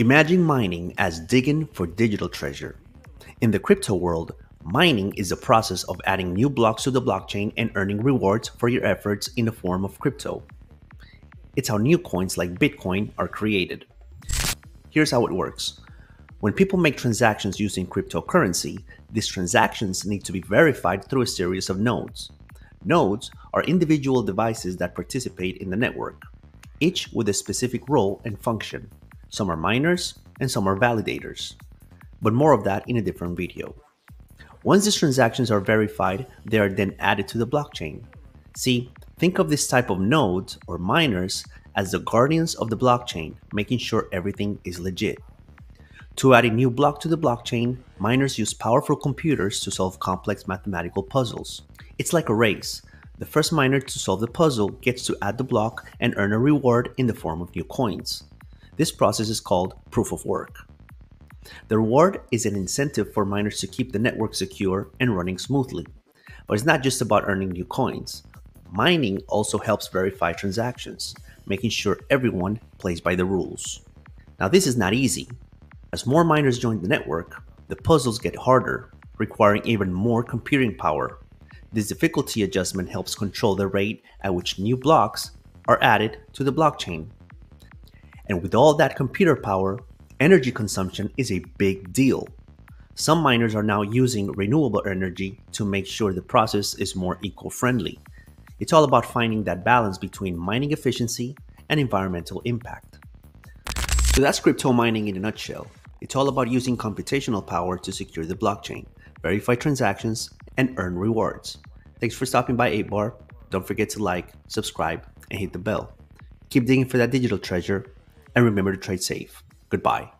Imagine mining as digging for digital treasure. In the crypto world, mining is the process of adding new blocks to the blockchain and earning rewards for your efforts in the form of crypto. It's how new coins like Bitcoin are created. Here's how it works. When people make transactions using cryptocurrency, these transactions need to be verified through a series of nodes. Nodes are individual devices that participate in the network, each with a specific role and function. Some are miners and some are validators, but more of that in a different video. Once these transactions are verified, they are then added to the blockchain. See, think of this type of nodes or miners as the guardians of the blockchain, making sure everything is legit. To add a new block to the blockchain, miners use powerful computers to solve complex mathematical puzzles. It's like a race. The first miner to solve the puzzle gets to add the block and earn a reward in the form of new coins. This process is called proof of work. The reward is an incentive for miners to keep the network secure and running smoothly. But it's not just about earning new coins. Mining also helps verify transactions, making sure everyone plays by the rules. Now, this is not easy. As more miners join the network, the puzzles get harder, requiring even more computing power. This difficulty adjustment helps control the rate at which new blocks are added to the blockchain. And with all that computer power, energy consumption is a big deal. Some miners are now using renewable energy to make sure the process is more eco-friendly. It's all about finding that balance between mining efficiency and environmental impact. So that's crypto mining in a nutshell. It's all about using computational power to secure the blockchain, verify transactions, and earn rewards. Thanks for stopping by Ape Bar. Don't forget to like, subscribe, and hit the bell. Keep digging for that digital treasure. And remember to trade safe. Goodbye.